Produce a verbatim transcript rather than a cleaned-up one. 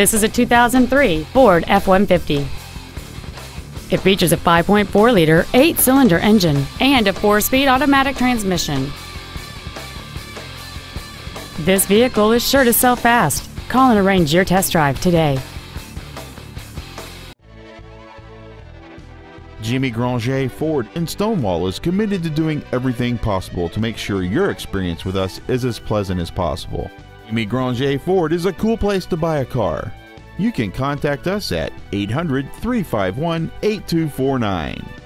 This is a two thousand three Ford F one fifty. It features a five point four liter eight cylinder engine and a four speed automatic transmission. This vehicle is sure to sell fast. Call and arrange your test drive today. Jimmy Granger Ford in Stonewall is committed to doing everything possible to make sure your experience with us is as pleasant as possible. Jimmy Granger Ford is a cool place to buy a car. You can contact us at eight hundred, three five one, eight two four nine.